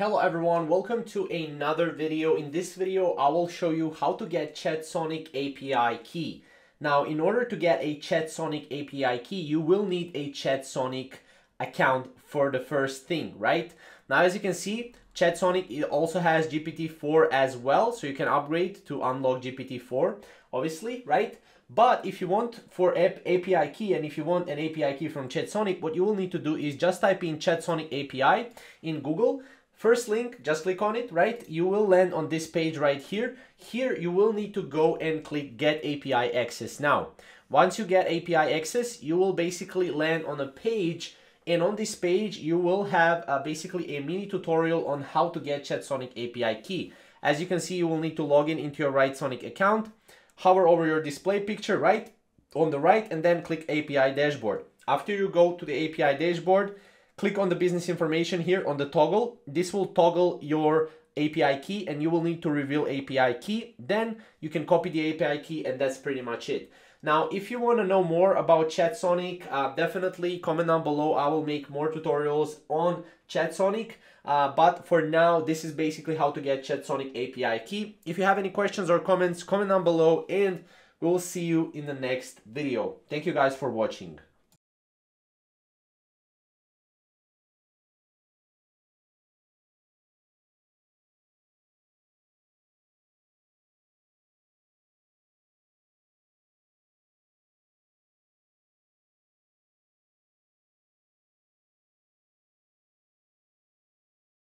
Hello everyone, welcome to another video. In this video, I will show you how to get Chatsonic API key. Now, in order to get a Chatsonic API key, you will need a Chatsonic account for the first thing, right? Now, as you can see, Chatsonic also has GPT-4 as well, so you can upgrade to unlock GPT-4, obviously, right? But if you want for API key, and if you want an API key from Chatsonic, what you will need to do is just type in Chatsonic API in Google. First link, just click on it, right? You will land on this page right here. Here, you will need to go and click Get API Access. Now, once you get API Access, you will basically land on a page, and on this page, you will have basically a mini tutorial on how to get Chatsonic API key. As you can see, you will need to log in into your Writesonic account, hover over your display picture, right? On the right, and then click API Dashboard. After you go to the API Dashboard, click on the business information here on the toggle. This will toggle your API key and you will need to reveal API key. Then you can copy the API key and that's pretty much it. Now, if you want to know more about Chatsonic, definitely comment down below. I will make more tutorials on Chatsonic. But for now, this is basically how to get Chatsonic API key. If you have any questions or comments, comment down below and we'll see you in the next video. Thank you guys for watching.